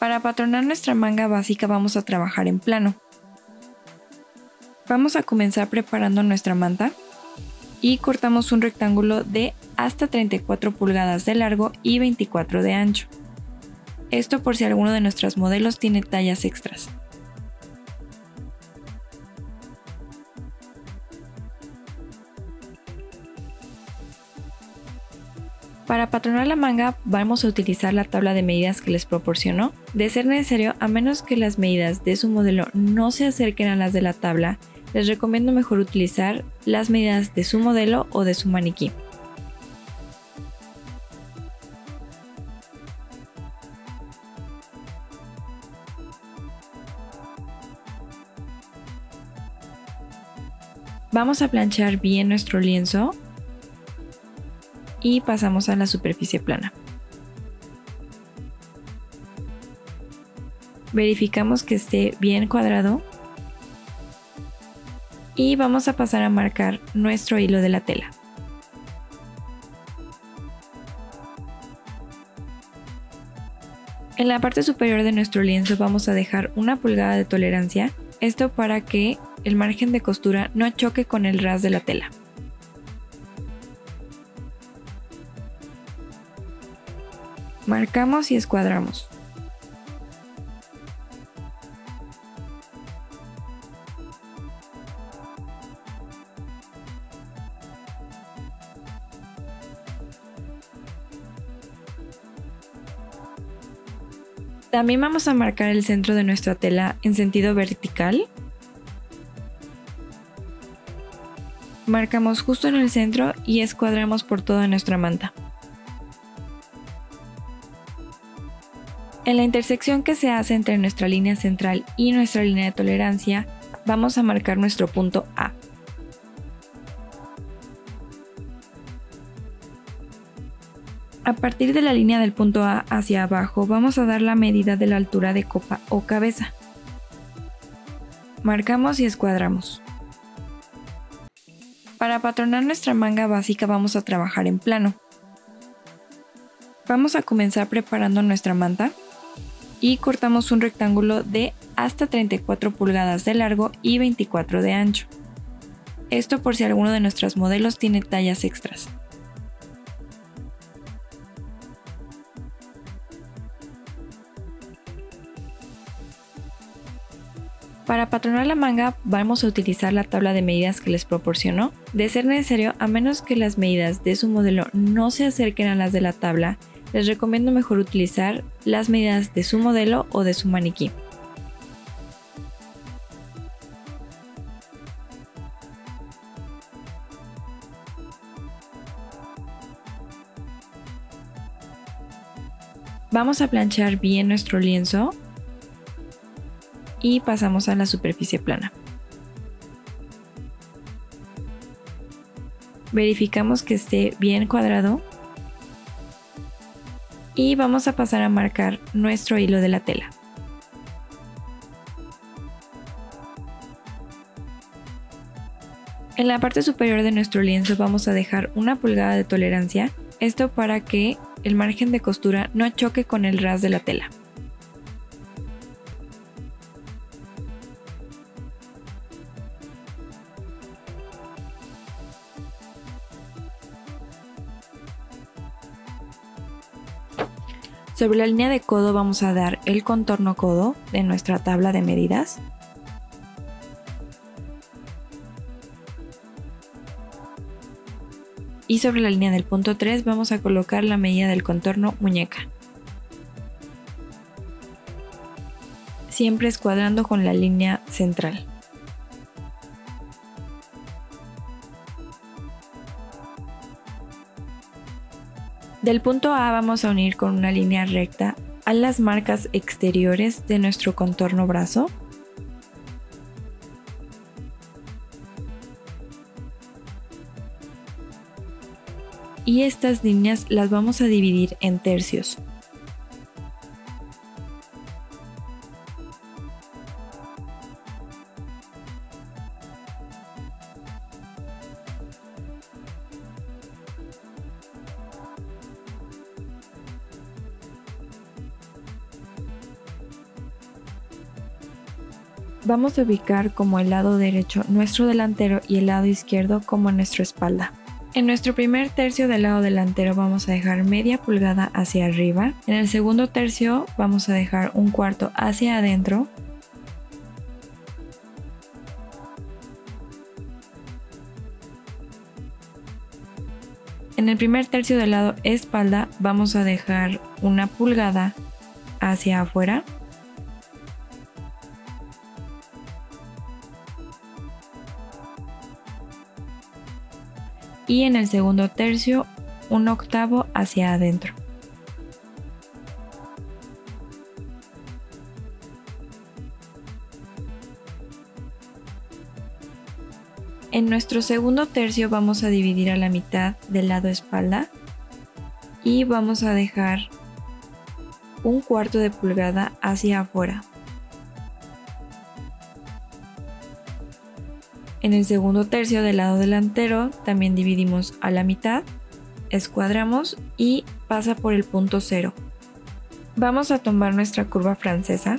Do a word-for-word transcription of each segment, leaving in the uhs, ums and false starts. Para patronar nuestra manga básica vamos a trabajar en plano. Vamos a comenzar preparando nuestra manta y cortamos un rectángulo de hasta treinta y cuatro pulgadas de largo y veinticuatro de ancho. Esto por si alguno de nuestros modelos tiene tallas extras. Para patronar la manga vamos a utilizar la tabla de medidas que les proporcionó. De ser necesario, a menos que las medidas de su modelo no se acerquen a las de la tabla, les recomiendo mejor utilizar las medidas de su modelo o de su maniquí. Vamos a planchar bien nuestro lienzo y pasamos a la superficie plana. Verificamos que esté bien cuadrado y vamos a pasar a marcar nuestro hilo de la tela. En la parte superior de nuestro lienzo vamos a dejar una pulgada de tolerancia, esto para que el margen de costura no choque con el ras de la tela. Marcamos y escuadramos. También vamos a marcar el centro de nuestra tela en sentido vertical. Marcamos justo en el centro y escuadramos por toda nuestra manta. En la intersección que se hace entre nuestra línea central y nuestra línea de tolerancia, vamos a marcar nuestro punto A. A partir de la línea del punto A hacia abajo, vamos a dar la medida de la altura de copa o cabeza. Marcamos y escuadramos. Para patronar nuestra manga básica vamos a trabajar en plano. Vamos a comenzar preparando nuestra manta y cortamos un rectángulo de hasta treinta y cuatro pulgadas de largo y veinticuatro de ancho. Esto por si alguno de nuestros modelos tiene tallas extras. Para patronar la manga vamos a utilizar la tabla de medidas que les proporcionó. De ser necesario, a menos que las medidas de su modelo no se acerquen a las de la tabla, les recomiendo mejor utilizar las medidas de su modelo o de su maniquí. Vamos a planchar bien nuestro lienzo y pasamos a la superficie plana. Verificamos que esté bien cuadrado y vamos a pasar a marcar nuestro hilo de la tela. En la parte superior de nuestro lienzo vamos a dejar una pulgada de tolerancia, esto para que el margen de costura no choque con el ras de la tela. Sobre la línea de codo vamos a dar el contorno codo de nuestra tabla de medidas. Y sobre la línea del punto tres vamos a colocar la medida del contorno muñeca. Siempre escuadrando con la línea central. Del punto A vamos a unir con una línea recta a las marcas exteriores de nuestro contorno brazo. Y estas líneas las vamos a dividir en tercios. Vamos a ubicar como el lado derecho nuestro delantero y el lado izquierdo como nuestra espalda. En nuestro primer tercio del lado delantero vamos a dejar media pulgada hacia arriba. En el segundo tercio vamos a dejar un cuarto hacia adentro. En el primer tercio del lado espalda vamos a dejar una pulgada hacia afuera. Y en el segundo tercio, un octavo hacia adentro. En nuestro segundo tercio vamos a dividir a la mitad del lado espalda y vamos a dejar un cuarto de pulgada hacia afuera. En el segundo tercio del lado delantero también dividimos a la mitad, escuadramos y pasa por el punto cero. Vamos a tomar nuestra curva francesa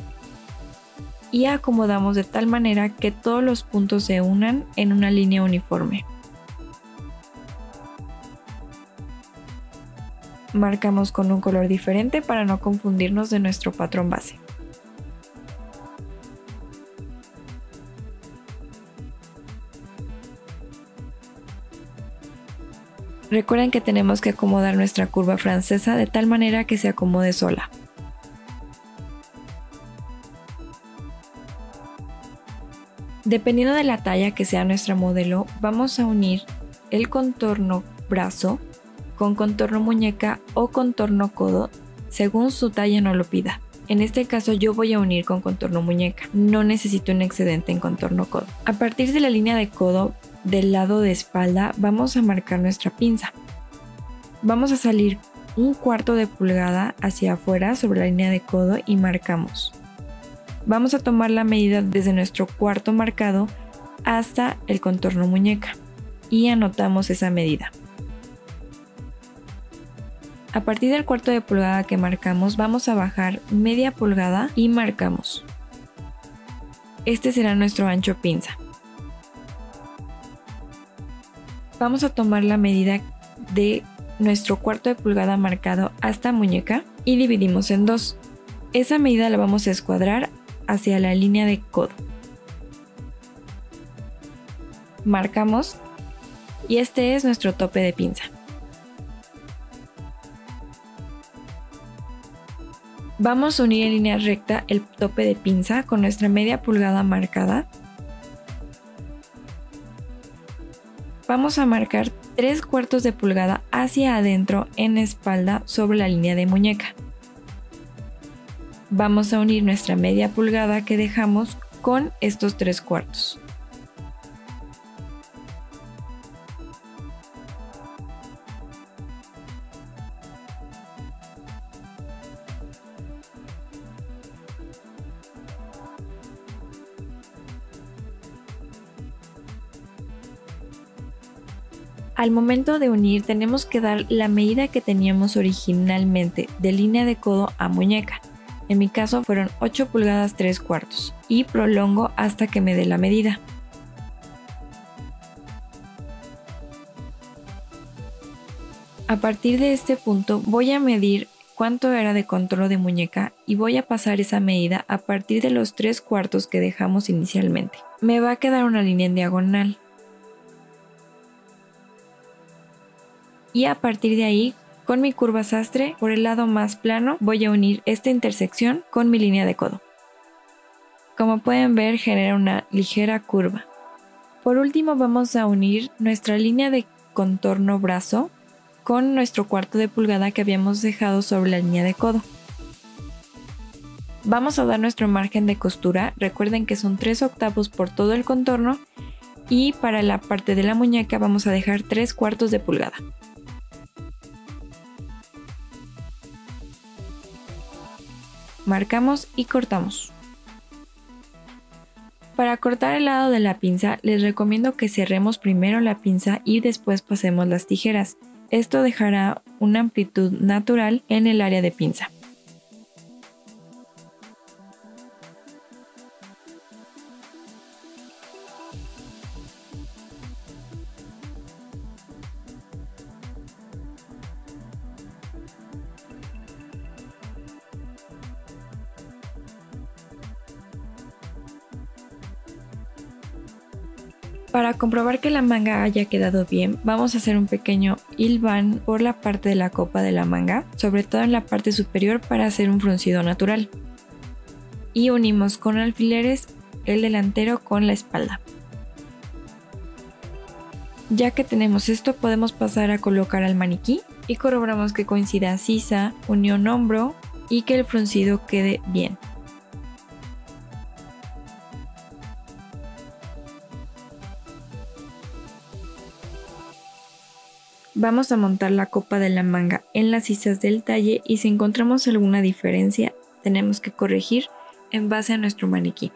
y acomodamos de tal manera que todos los puntos se unan en una línea uniforme. Marcamos con un color diferente para no confundirnos de nuestro patrón base. Recuerden que tenemos que acomodar nuestra curva francesa de tal manera que se acomode sola. Dependiendo de la talla que sea nuestra modelo, vamos a unir el contorno brazo con contorno muñeca o contorno codo, según su talla no lo pida. En este caso yo voy a unir con contorno muñeca, no necesito un excedente en contorno codo. A partir de la línea de codo, del lado de espalda vamos a marcar nuestra pinza. Vamos a salir un cuarto de pulgada hacia afuera sobre la línea de codo y marcamos. Vamos a tomar la medida desde nuestro cuarto marcado hasta el contorno muñeca y anotamos esa medida. A partir del cuarto de pulgada que marcamos vamos a bajar media pulgada y marcamos. Este será nuestro ancho pinza. Vamos a tomar la medida de nuestro cuarto de pulgada marcado hasta muñeca y dividimos en dos. Esa medida la vamos a escuadrar hacia la línea de codo. Marcamos y este es nuestro tope de pinza. Vamos a unir en línea recta el tope de pinza con nuestra media pulgada marcada. Vamos a marcar tres cuartos de pulgada hacia adentro en espalda sobre la línea de muñeca. Vamos a unir nuestra media pulgada que dejamos con estos tres cuartos. Al momento de unir tenemos que dar la medida que teníamos originalmente de línea de codo a muñeca. En mi caso fueron ocho pulgadas tres cuartos y prolongo hasta que me dé la medida. A partir de este punto voy a medir cuánto era de contorno de muñeca y voy a pasar esa medida a partir de los tres cuartos que dejamos inicialmente. Me va a quedar una línea en diagonal. Y a partir de ahí, con mi curva sastre, por el lado más plano, voy a unir esta intersección con mi línea de codo. Como pueden ver, genera una ligera curva. Por último, vamos a unir nuestra línea de contorno brazo con nuestro cuarto de pulgada que habíamos dejado sobre la línea de codo. Vamos a dar nuestro margen de costura, recuerden que son tres octavos por todo el contorno y para la parte de la muñeca vamos a dejar tres cuartos de pulgada. Marcamos y cortamos. Para cortar el lado de la pinza les recomiendo que cerremos primero la pinza y después pasemos las tijeras. Esto dejará una amplitud natural en el área de pinza. Para comprobar que la manga haya quedado bien, vamos a hacer un pequeño hilván por la parte de la copa de la manga, sobre todo en la parte superior para hacer un fruncido natural. Y unimos con alfileres el delantero con la espalda. Ya que tenemos esto, podemos pasar a colocar al maniquí y corroboramos que coincida sisa, unión hombro y que el fruncido quede bien. Vamos a montar la copa de la manga en las sisas del talle y si encontramos alguna diferencia, tenemos que corregir en base a nuestro maniquí.